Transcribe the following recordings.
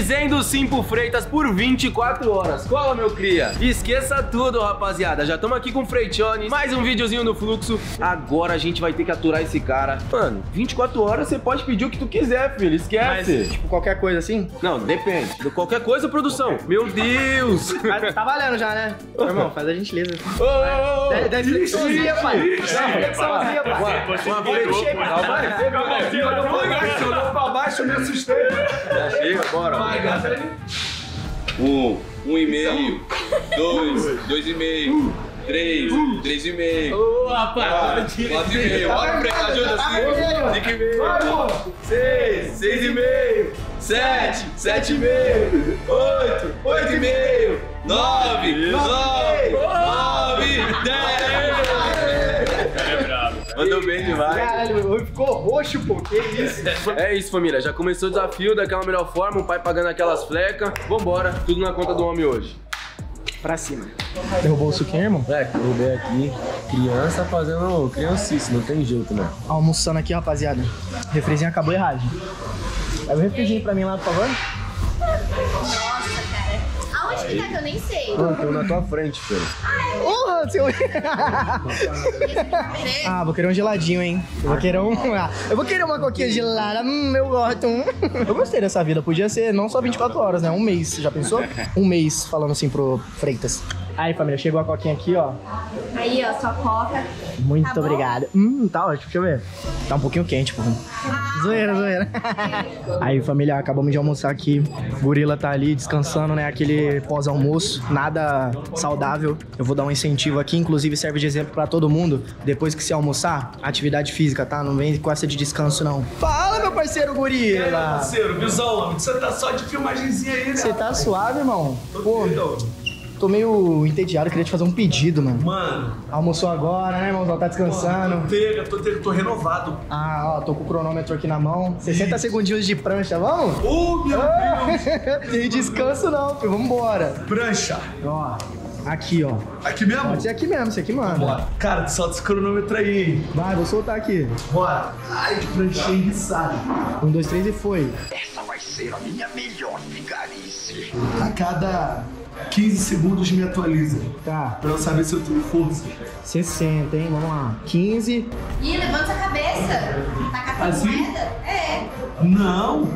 dizendo sim pro Freitas por 24 horas. Cola, meu cria. Esqueça tudo, rapaziada. Já estamos aqui com o Freitione. Mais um videozinho no fluxo. Agora a gente vai ter que aturar esse cara. Mano, 24 horas você pode pedir o que tu quiser, filho. Esquece. Mas, tipo, qualquer coisa assim? Não, depende. De qualquer coisa, produção. Okay. Meu Deus. Mas tá valendo já, né? Ô, irmão, faz a gentileza. Dá flexãozinha, pai. Dá flexãozinha, pai. Uma flexãozinha, pai. Pra baixo, me assustei. Já chega, bora. Vai, gasta. 1,5. 2,5. 3,5. Ô, rapaz, 4,5. Bora, Freitas, ajuda. 5,5. 6,5. 7,5. 8,5. 9, 10. Mandou bem demais. Caralho, ficou roxo, pô. Que isso? É isso, família. Já começou o desafio daquela melhor forma. O pai pagando aquelas flecas. Vambora. Tudo na conta do homem hoje. Pra cima. Derrubou o suquinho, irmão? É, derrubei aqui. Criança fazendo criancice, não tem jeito, né? Almoçando aqui, rapaziada. O refrizinho acabou errado. Vai o refrizinho pra mim lá, por favor? Nossa, cara. Aonde que tá que eu nem sei? Não, tô na tua frente, filho. Porra, seu... Ah, vou querer um geladinho, hein? Eu vou querer um... Eu vou querer uma coquinha gelada. Eu gosto. Eu gostei dessa vida. Podia ser não só 24 horas, né? Um mês, já pensou? Um mês falando assim pro Freitas. Aí, família, chegou a coquinha aqui, ó. Aí, ó, só coca. Muito tá obrigado. Tá ótimo, deixa eu ver. Tá um pouquinho quente, pô. Zoeira, zoeira. Aí, família, acabamos de almoçar aqui. Gorila tá ali descansando, né? Aquele pós-almoço, nada saudável. Eu vou dar um incentivo aqui, inclusive serve de exemplo pra todo mundo. Depois que se almoçar, atividade física, tá? Não vem com essa de descanso, não. Fala, meu parceiro Gorila. É, parceiro, visão, você tá só de filmagenzinha aí, né? Você tá suave, irmão? Pô, tô meio entediado, queria te fazer um pedido, mano. Mano. Almoçou agora, né, irmãozão? Tá descansando. Mano, tô renovado. Ah, ó, tô com o cronômetro aqui na mão. 60 segundinhos de prancha, vamos? Ô, meu Deus! Tem descanso não, filho, vambora. Prancha. Ó, aqui, ó. Aqui mesmo? Pode ser aqui mesmo, isso aqui, mano. Bora. Cara, solta esse cronômetro aí, hein? Vai, vou soltar aqui. Bora. Ai, que pranchinha enguiçada. 1, 2, 3 e foi. Essa vai ser a minha melhor vigarice. A cada... 15 segundos me atualiza. Tá. Pra eu saber se eu tenho força. 60, hein? Vamos lá. 15. Ih, levanta a cabeça. Tá com a assim? É. Não.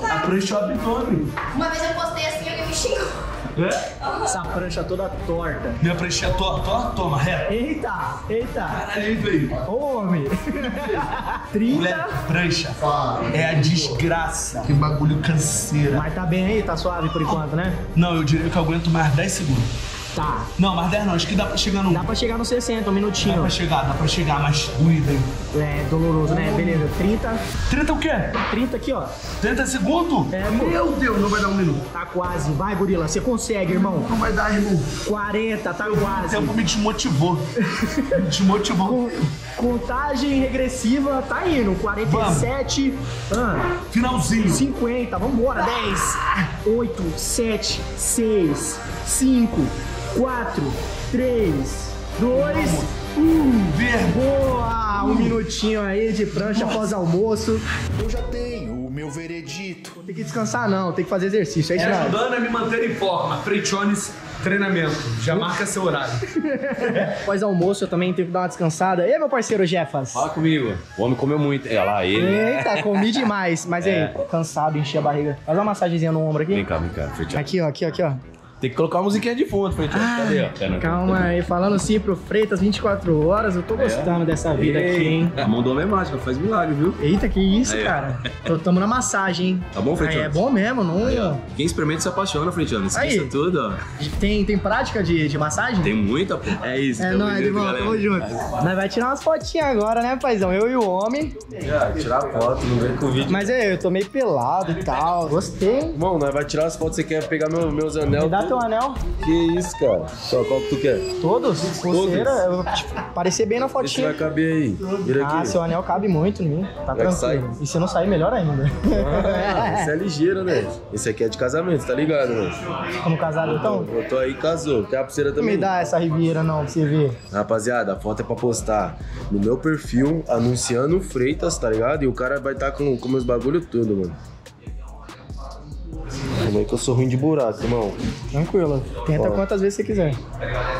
Tá. A prancha é o abdômen. Uma vez eu postei assim e alguém me xingou. É? Essa prancha toda torta. Minha prancha é torta? Toma, reta. Eita, eita. Caralho, entra aí. Homem. 30. Mulher, prancha. É a desgraça. Que bagulho canseira. Mas tá bem aí? Tá suave por enquanto, né? Não, eu diria que eu aguento mais 10 segundos. Tá. Não, mas 10 não, acho que dá pra chegar no... Dá pra chegar no 60, um minutinho. Dá pra chegar, mas doído, hein? É, doloroso, né? Beleza, 30. 30 o quê? 30 aqui, ó. 30 segundos? É, meu Deus, não vai dar um minuto. Tá quase, vai, Gorila, você consegue, irmão. Não vai dar, irmão. 40, tá quase. O tempo me desmotivou. Me desmotivou. Contagem regressiva, tá indo. 47. Finalzinho. 50, vambora. 10, 8, 7, 6, 5... 4, 3, 2, 1. Vergonha! Um minutinho aí de prancha após almoço. Eu já tenho o meu veredito. Não tem que descansar não, tem que fazer exercício. É ajudando a me manter em forma. Freitones, treinamento. Já marca seu horário. Após almoço eu também tenho que dar uma descansada. E aí, meu parceiro Jefas? Fala comigo. O homem comeu muito. É lá ele. Eita, comi demais. Mas aí, cansado, enchi a barriga. Faz uma massagenzinha no ombro aqui. Vem cá, vem cá. Freitone. Aqui, ó, aqui, ó, aqui, ó. Tem que colocar uma musiquinha de fundo, Freitas. Cadê? Ó. Calma aí, falando sim pro Freitas, 24 horas, eu tô gostando dessa vida aqui, hein? A mão do homem é mágica, faz milagre, viu? Eita, que isso, cara. Tamo na massagem, hein? Tá bom, Freitas? É bom mesmo, não? Aí, ó. Quem experimenta se apaixona, Freitas. Esqueça tudo, ó. Tem prática de massagem? Tem muita, pô. É isso, é nóis, irmão, tamo junto. Nós vai tirar umas fotinhas agora, né, paizão? Eu e o homem. É, tirar foto, não vem com o vídeo. Mas é, eu tô meio pelado e tal. Gostei. Bom, nós vai tirar as fotos, você quer pegar meus anel. Teu anel? Que isso, cara? Só qual que tu quer? Todos? Pulseira? Parecer bem na fotinha. Vai caber aí. Vira aqui. Ah, seu anel cabe muito em mim. Tá tranquilo. E se não sair, melhor ainda. Ah, esse é ligeiro, né? Esse aqui é de casamento, tá ligado, né? Como casado, então? Eu tô aí, casou. Quer a pulseira também? Me dá essa ribeira, não, pra você ver. Rapaziada, a foto é pra postar no meu perfil, anunciando o Freitas, tá ligado? E o cara vai estar com meus bagulho tudo, mano. Calma aí que eu sou ruim de buraco, irmão. Tranquilo. Tenta quantas vezes você quiser.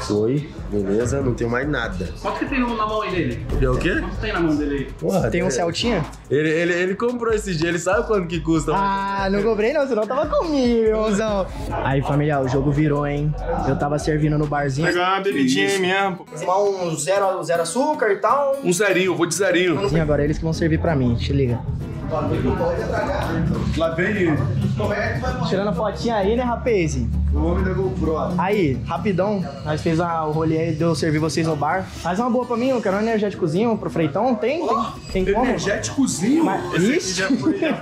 Foi. Beleza, não tenho mais nada. Quanto que tem na mão aí dele? É o quê? Quanto tem na mão dele aí? Porra, tem um Celtinha? Ele comprou esse dia, ele sabe quanto que custa. Ah, não comprei não, senão tava comigo, irmãozão. Aí, família, o jogo virou, hein? Eu tava servindo no barzinho. Pegar uma bebidinha aí mesmo. Tomar um zero açúcar e tal. Um zerinho, vou de zerinho. Sim, agora eles que vão servir pra mim, te liga. Lá vem ele. Tirando a fotinha aí, né, rapaz? O homem da GoPro. Aí, rapidão, nós fez o rolê aí, deu servir vocês no bar. Faz uma boa pra mim, eu quero um energéticozinho pro Freitão. Tem? Tem como? Energéticozinho? Ixi.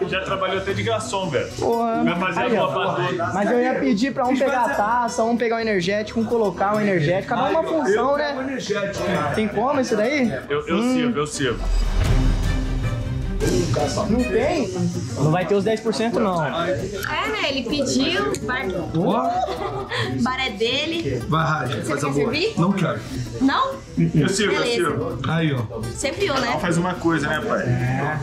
Já trabalhou até de garçom, velho. Porra. Vai fazer aí, a boa pra... Mas eu ia pedir pra um pegar a taça, um pegar o energético, um colocar o energético. Cada uma função, eu, né? Tem como esse daí? Eu sirvo. Não tem? Não vai ter os 10% não. É, né? Ele pediu. O bar é dele. Vai, Raja. Você quer servir? Não quero. Não? Eu sirvo, eu sirvo. Aí, ó. Você viu, né? Faz uma coisa, né, pai? É.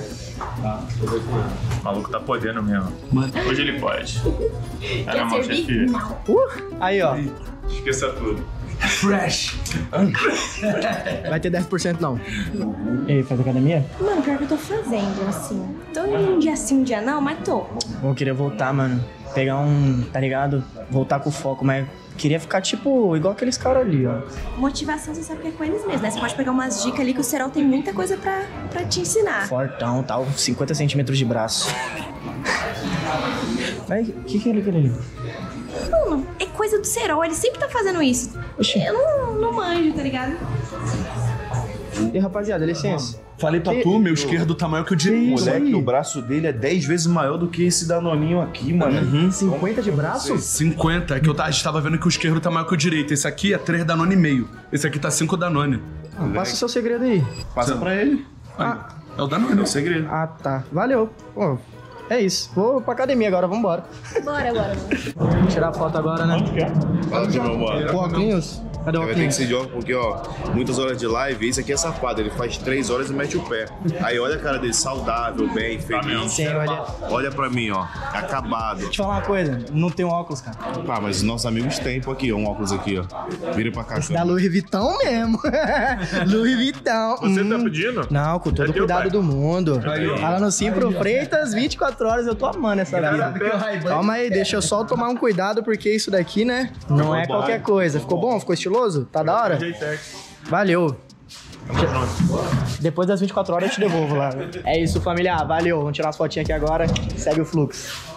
O maluco tá podendo mesmo. Hoje ele pode. Tá na mão, chefe. Aí, ó. Esqueça tudo. Fresh! Vai ter 10% não. E aí, faz academia? Mano, pior que eu tô fazendo, assim. Tô indo um dia sim, um dia não, mas tô. Eu queria voltar, mano. Pegar um, tá ligado? Voltar com foco, mas queria ficar, tipo, igual aqueles caras ali, ó. Motivação, você sabe que é com eles mesmos, né? Você pode pegar umas dicas ali que o Cerol tem muita coisa pra te ensinar. Fortão, tal, 50 centímetros de braço. Aí, o que é aquele ali? Mano, é coisa do Cerol, ele sempre tá fazendo isso. Oxi. Eu não manjo, tá ligado? E rapaziada, licença. Falei pra tu, meu esquerdo tamanho que o direito. Moleque, o braço dele é 10 vezes maior do que esse danoninho aqui, mano. Uhum. 50 de braço? 50, é que a gente tava vendo que o esquerdo tá maior que o direito. Esse aqui é 3 danone e meio. Esse aqui tá 5 danone. Ah, passa o seu segredo aí. Passa pra ele. Ah. É o danone, é o segredo. Ah, tá. Valeu. Pô. É isso, vou pra academia agora, vambora. Bora. Vamos tirar foto agora, né? Onde que é? O Oclinhos? Cadê o Oclinhos? Tem que ser de óculos porque, ó, muitas horas de live, esse aqui é safado, ele faz 3 horas e mete o pé. Aí olha a cara dele, saudável, bem, feliz. Sim, olha pra mim, ó, acabado. Deixa eu te falar uma coisa, não tem um óculos, cara. Ah, mas os nossos amigos têm, pô, aqui, ó, um óculos aqui, ó. Vira pra cá. Esse da Louis Vuitton mesmo. Louis Vuitton. Você tá pedindo? Não, com todo o cuidado do mundo. Falando sim pro Freitas, 24 horas, eu tô amando essa vida. Calma aí, deixa eu só tomar um cuidado, porque isso daqui, né, não é qualquer coisa. Ficou bom? Ficou estiloso? Tá da hora? Valeu. Depois das 24 horas eu te devolvo lá. É isso, família. Valeu. Vamos tirar as fotinhas aqui agora. Segue o fluxo.